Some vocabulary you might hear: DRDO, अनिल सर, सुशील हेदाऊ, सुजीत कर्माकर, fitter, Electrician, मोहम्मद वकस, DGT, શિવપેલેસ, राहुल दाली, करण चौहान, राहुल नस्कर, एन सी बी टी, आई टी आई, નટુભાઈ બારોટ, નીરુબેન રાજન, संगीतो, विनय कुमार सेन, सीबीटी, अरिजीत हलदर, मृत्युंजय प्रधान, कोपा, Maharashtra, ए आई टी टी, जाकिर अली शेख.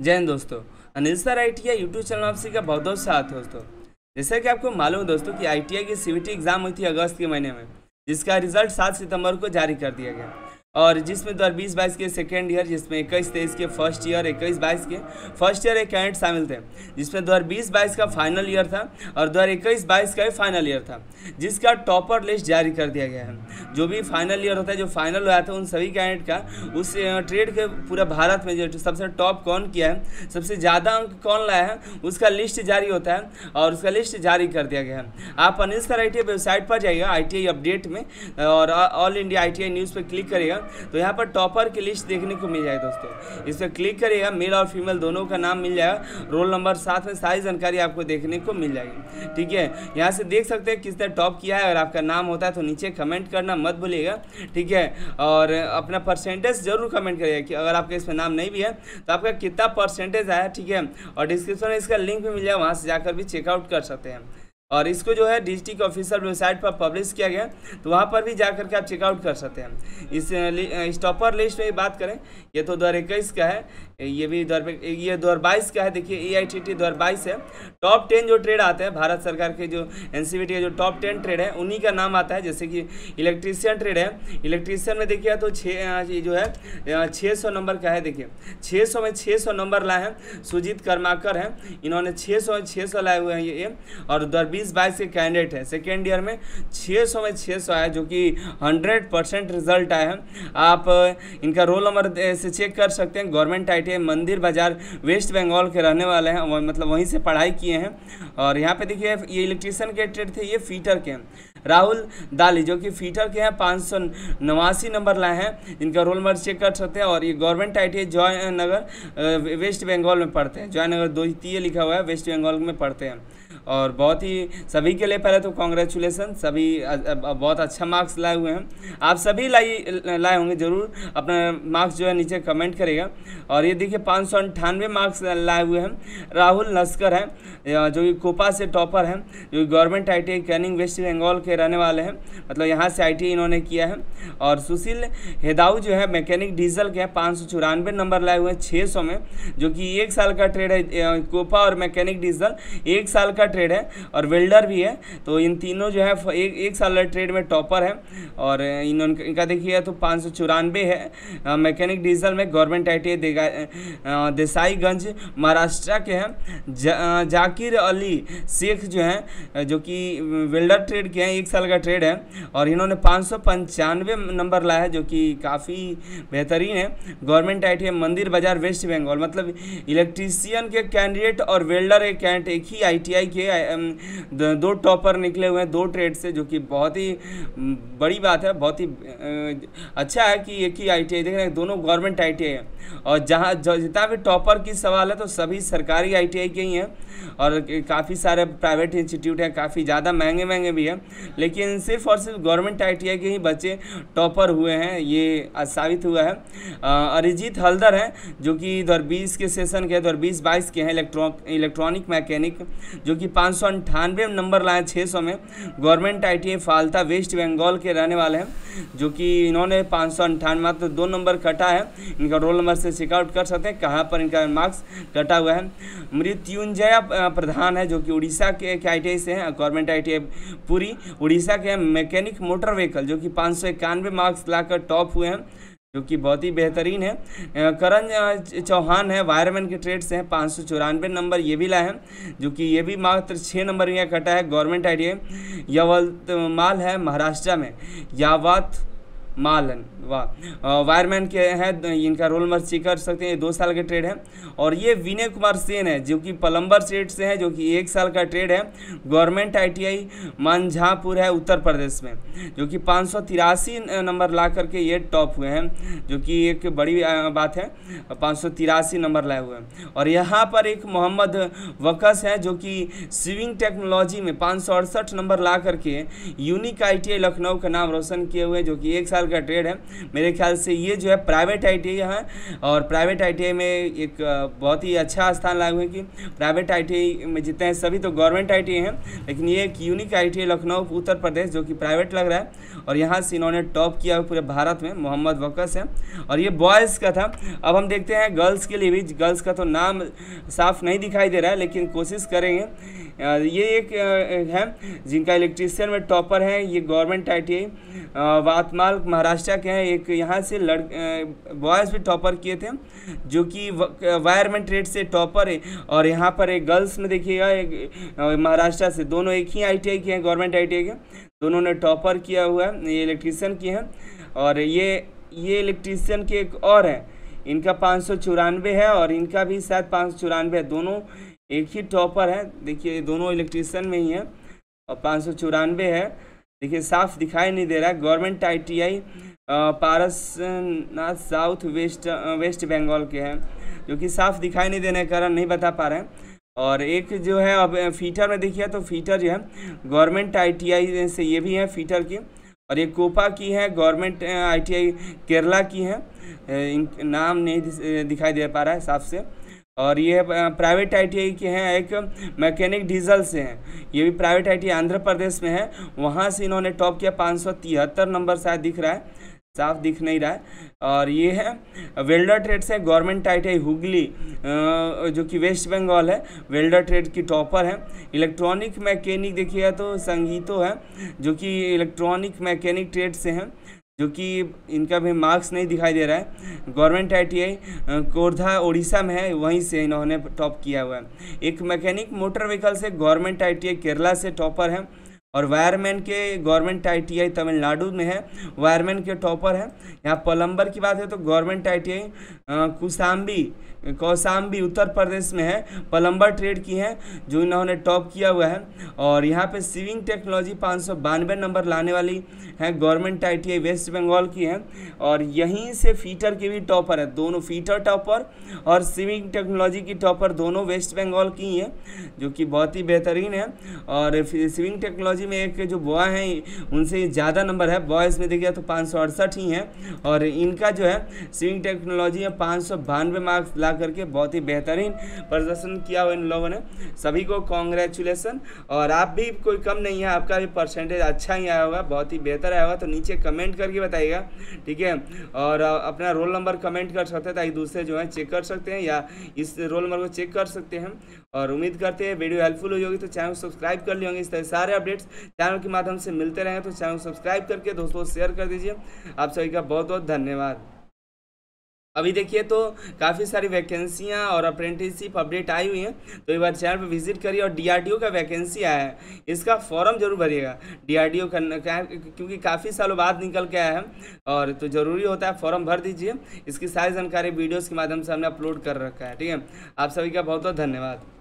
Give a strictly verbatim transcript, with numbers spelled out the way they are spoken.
जय हिंद दोस्तों, अनिल सर आई टी आई YouTube channel आपसी का बहुत बहुत स्वागत है दोस्तों। जैसा कि आपको मालूम है दोस्तों कि आई टी आई की सीबीटी एग्ज़ाम हुई थी अगस्त के महीने में, जिसका रिजल्ट सात सितंबर को जारी कर दिया गया और जिसमें दो हज़ार बीस बाईस के सेकेंड ईयर, जिसमें इक्कीस तेईस के फर्स्ट ईयर, इक्कीस बाईस के फर्स्ट ईयर एक कैंडिडेट शामिल थे, जिसमें दो हज़ार बीस बाईस का फाइनल ईयर था और दो हज़ार इक्कीस बाईस का भी फाइनल ईयर था, जिसका टॉपर लिस्ट जारी कर दिया गया है। जो भी फाइनल ईयर होता है, जो फाइनल हुआ था, उन सभी कैंडिडेट का उस ट्रेड के पूरा भारत में जो सबसे टॉप कौन किया है, सबसे ज़्यादा अंक कौन लाया है, उसका लिस्ट जारी होता है और उसका लिस्ट जारी कर दिया गया है। आप अनिल सर आई टी आई website पर जाइएगा, आई टी आई अपडेट में, और all India आई टी आई news पर क्लिक करिएगा तो यहाँ पर टॉपर की लिस्ट देखने को मिल जाएगी दोस्तों। इस पर क्लिक करिएगा, मेल और फीमेल दोनों का नाम मिल जाएगा, रोल नंबर साथ में सारी जानकारी आपको देखने को मिल जाएगी। ठीक है, यहाँ से देख सकते हैं किसने टॉप किया है। अगर आपका नाम होता है तो नीचे कमेंट करना मत भूलिएगा, ठीक है, और अपना परसेंटेज जरूर कमेंट करिएगा कि अगर आपका इसमें नाम नहीं भी है तो आपका कितना परसेंटेज आया। ठीक है, और डिस्क्रिप्शन में इसका लिंक भी मिल जाएगा, वहाँ से जाकर भी चेकआउट कर सकते हैं। और इसको जो है डीजीटी की ऑफिशियल वेबसाइट पर पब्लिश किया गया, तो वहाँ पर भी जा करके आप चेकआउट कर सकते हैं। इस, इस टॉपर लिस्ट में बात करें, ये तो दो हज़ार इक्कीस का है, ये भी दो ये दो हज़ार बाईस का है। देखिए ए आई टी टी दो हज़ार बाईस है। टॉप टेन जो ट्रेड आते हैं भारत सरकार के, जो एन सी बी टी के जो टॉप टेन ट्रेड है, उन्हीं का नाम आता है। जैसे कि इलेक्ट्रीशियन ट्रेड है, इलेक्ट्रीशियन में देखिए तो छः जो है छः सौ नंबर का है। देखिए छः सौ में छः सौ नंबर लाए हैं सुजीत कर्माकर हैं, इन्होंने छः सौ में छः सौ लाए हुए हैं ये, और दो हज़ार बीस बाईस के कैंडिडेट है। सेकेंड ईयर में छः सौ में छः सौ आया, जो कि हंड्रेड परसेंट रिजल्ट आया है। आप इनका रोल नंबर से चेक कर सकते हैं। गवर्नमेंट आई टी आई मंदिर बाजार वेस्ट बंगाल के रहने वाले हैं, मतलब वहीं से पढ़ाई किए हैं। और यहाँ पे देखिए ये इलेक्ट्रीशियन के ट्रेड थे, ये फीटर के हैं। राहुल दाली जो कि फीटर के हैं, पाँच सौ नवासी नंबर लाए हैं, इनका रोल नंबर चेक कर सकते हैं। और ये government आई टी आई Joynagar West Bengal में पढ़ते हैं, जॉय नगर द्वितीय लिखा हुआ है, वेस्ट बंगाल में पढ़ते हैं। और बहुत ही सभी के लिए पहले तो कॉन्ग्रेचुलेसन, सभी बहुत अच्छा मार्क्स लाए हुए हैं। आप सभी लाए लाए होंगे, ज़रूर अपना मार्क्स जो है नीचे कमेंट करेगा। और ये देखिए पाँच सौ अंठानवे मार्क्स लाए हुए हैं राहुल नस्कर हैं, जो कि कोपा से टॉपर हैं, जो government आई टी आई Canning waste Bengal के रहने वाले हैं, मतलब यहाँ से आई टी आई इन्होंने किया है। और सुशील हेदाऊ जो है मैकेनिक डीजल के हैं, पाँच सौ चौरानवे नंबर लाए हुए हैं छः सौ में, जो कि एक साल का ट्रेड है। कोपा और मैकेनिक डीजल एक साल का ट्रेड है और वेल्डर भी है, तो इन तीनों जो है एक एक साल ट्रेड में टॉपर है। और इन्होंने इनका देखिए तो पाँच सौ चौरानवे है मैकेनिक डीजल में। Government आई टी आई Desaiganj Maharashtra के हैं। जा, जाकिर अली शेख जो हैं, जो कि वेल्डर ट्रेड के हैं, एक साल का ट्रेड है, और इन्होंने पाँच सौ पंचानवे नंबर लाया है, जो कि काफ़ी बेहतरीन है। गवर्नमेंट आई टी आई मंदिर बाजार वेस्ट बंगाल, मतलब इलेक्ट्रीशियन के कैंडिडेट और वेल्डर के कैंडिडेट एक ही आई टी आई के दो टॉपर निकले हुए हैं दो ट्रेड से, जो कि बहुत ही बड़ी बात है। बहुत ही अच्छा है कि एक ही आई टी आई देख रहे हैं, दोनों गवर्नमेंट आई टी आई है। और जहाँ जितना भी टॉपर की सवाल है तो सभी सरकारी आई टी आई के ही हैं, और काफ़ी सारे प्राइवेट इंस्टीट्यूट हैं, काफ़ी ज़्यादा महंगे महंगे भी हैं, लेकिन सिर्फ और सिर्फ गवर्नमेंट आई टी आई के ही बच्चे टॉपर हुए हैं, ये साबित हुआ है। अरिजीत हलदर हैं, जो कि दो हज़ार बीस के सेशन के दो हज़ार बीस बाईस के हैं, इलेक्ट्रॉनिक मैकेनिक, जो कि पाँच सौ अंठानवे नंबर लाए छः सौ में। Government आई टी आई Falta waste Bengal के रहने वाले हैं, जो कि इन्होंने पाँच सौ अंठानवे मात्र दो नंबर कटा है, इनका रोल नंबर से चेकआउट कर सकते हैं कहाँ पर इनका मार्क्स कटा हुआ है। मृत्युंजय प्रधान है, जो कि उड़ीसा के आई टी आई से हैं, गवर्नमेंट आई टी आई पूरी उड़ीसा के मैकेनिक मोटर व्हीकल, जो कि पाँच सौ इक्यानवे मार्क्स लाकर टॉप हुए हैं, जो कि बहुत ही बेहतरीन है। करण चौहान है, वायरमैन के ट्रेड से हैं, पाँच सौ चौरानवे नंबर ये भी लाए हैं, जो कि ये भी मात्र छः नंबर यहाँ कटा है। Government आई टी आई Yavatmal है महाराष्ट्र में, यावत मालन वाह वायरमैन के हैं, इनका रोल नंबर चेक कर सकते हैं, ये दो साल के ट्रेड है। और ये विनय कुमार सेन है, जो कि पलम्बर ट्रेड से है, जो कि एक साल का ट्रेड है। गवर्नमेंट आईटीआई मांझापुर है उत्तर प्रदेश में, जो कि पाँच सौ तिरासी नंबर ला करके ये टॉप हुए हैं, जो कि एक बड़ी बात है, पाँच सौ तिरासी नंबर लाए हुए हैं। और यहाँ पर एक मोहम्मद वकस हैं, जो कि स्विंग टेक्नोलॉजी में पाँच सौ अड़सठ नंबर ला करके unique आई टी आई Lucknow का नाम रोशन किए हुए, जो कि एक साल का ट्रेड है। मेरे ख्याल से ये जो है प्राइवेट आई टी आई है और प्राइवेट आई टी आई में एक बहुत ही अच्छा स्थान लागू है कि प्राइवेट आई टी आई में जितने हैं सभी तो गवर्नमेंट आई टी आई हैं, लेकिन ये एक unique आई टी आई Lucknow Uttar Pradesh जो कि प्राइवेट लग रहा है और यहाँ से इन्होंने टॉप किया पूरे भारत में। मोहम्मद वकस है और ये बॉयज़ का था। अब हम देखते हैं गर्ल्स के लिए भी, गर्ल्स का तो नाम साफ नहीं दिखाई दे रहा है लेकिन कोशिश करेंगे। ये एक है जिनका इलेक्ट्रीशियन में टॉपर हैं, ये government आई टी आई Yavatmal Maharashtra के हैं। एक यहाँ से लड़के बॉयज़ भी टॉपर किए थे जो कि वायरमैन ट्रेड से टॉपर है और यहाँ पर एक गर्ल्स में देखिएगा एक महाराष्ट्र से, दोनों एक ही आई टी आई के हैं, गवर्नमेंट आई टी आई के, दोनों ने टॉपर किया हुआ है। ये इलेक्ट्रीशियन की हैं और ये ये इलेक्ट्रीशियन के एक और हैं, इनका पाँच सौ चौरानवे है और इनका भी शायद पाँच सौ चौरानवे है, दोनों एक ही टॉपर है। देखिए दोनों इलेक्ट्रीशियन में ही है और पाँच सौ चौरानवे है। देखिए साफ दिखाई नहीं दे रहा है। Government ITI Parasnath south west West Bengal के हैं जो कि साफ दिखाई नहीं देने के कारण नहीं बता पा रहे हैं। और एक जो है अब फीटर में देखिए तो फीटर जो है गवर्नमेंट आईटीआई से ये भी है फीटर की और ये कोपा की है, गवर्नमेंट आईटीआई केरला की है, इन नाम नहीं दिखाई दे पा रहा है साफ से। और ये प्राइवेट आईटीआई के हैं, एक मैकेनिक डीजल से हैं, ये भी प्राइवेट आईटीआई आंध्र प्रदेश में है, वहाँ से इन्होंने टॉप किया, पाँच सौ तिहत्तर नंबर शायद दिख रहा है, साफ दिख नहीं रहा है। और ये है वेल्डर ट्रेड से गवर्नमेंट आईटीआई हुगली जो कि वेस्ट बंगाल है, वेल्डर ट्रेड की टॉपर है। इलेक्ट्रॉनिक मैकेनिक देखिएगा तो संगीतो है जो कि इलेक्ट्रॉनिक मैकेनिक ट्रेड से हैं जो कि इनका भी मार्क्स नहीं दिखाई दे रहा है। गवर्नमेंट आईटीआई कोरधा ओडिशा में है, वहीं से इन्होंने टॉप किया हुआ है। एक मैकेनिक मोटर व्हीकल से गवर्नमेंट आईटीआई केरला से टॉपर है और वायरमैन के गवर्नमेंट आईटीआई तमिलनाडु में है, वायरमैन के टॉपर है। यहाँ प्लम्बर की बात है तो गवर्नमेंट आईटीआई कुशाम्बी कौशाम्बी उत्तर प्रदेश में है, प्लम्बर ट्रेड की है जो इन्होंने टॉप किया हुआ है। और यहाँ पे सिविंग टेक्नोलॉजी पाँच सौ बानवे नंबर लाने वाली है, गवर्नमेंट आईटीआई वेस्ट बंगाल की है और यहीं से फीटर की भी टॉपर है, दोनों फीटर टॉपर और सिविंग टेक्नोलॉजी की टॉपर दोनों वेस्ट बंगाल की ही है जो कि बहुत ही बेहतरीन है। और सिविंग टेक्नोलॉजी में एक जो बॉय हैं उनसे ज़्यादा नंबर है, बॉयज़ में देखिए तो पाँच सौ अड़सठ ही हैं और इनका जो है सिविंग टेक्नोलॉजी में पाँच सौ बानवे मार्क्स ला करके बहुत ही बेहतरीन प्रदर्शन किया हुआ इन लोगों ने। सभी को कॉन्ग्रेचुलेसन। और आप भी कोई कम नहीं है, आपका भी परसेंटेज अच्छा ही आया होगा, बहुत ही बेहतर आया होगा, तो नीचे कमेंट करके बताइएगा, ठीक है। और अपना रोल नंबर कमेंट कर सकते हैं ताकि दूसरे जो है चेक कर सकते हैं या इस रोल नंबर को चेक कर सकते हैं। और उम्मीद करते हैं वीडियो हेल्पफुल हुई होगी, तो चैनल को सब्सक्राइब कर लिए होंगे। इस तरह सारे अपडेट्स चैनल के माध्यम से मिलते रहेंगे, तो चैनल को सब्सक्राइब करके दोस्तों शेयर कर दीजिए। आप सभी का बहुत बहुत धन्यवाद। अभी देखिए तो काफ़ी सारी वैकेंसियां और अप्रेंटिसशिप अपडेट आई हुई हैं, तो एक बार चैनल पर विजिट करिए। और डीआरडीओ का वैकेंसी आया है, इसका फॉर्म जरूर भरिएगा। डीआरडीओ का क्योंकि काफ़ी सालों बाद निकल के आया है और तो ज़रूरी होता है, फॉर्म भर दीजिए। इसकी सारी जानकारी वीडियोज़ के माध्यम से हमने अपलोड कर रखा है, ठीक है। आप सभी का बहुत बहुत धन्यवाद।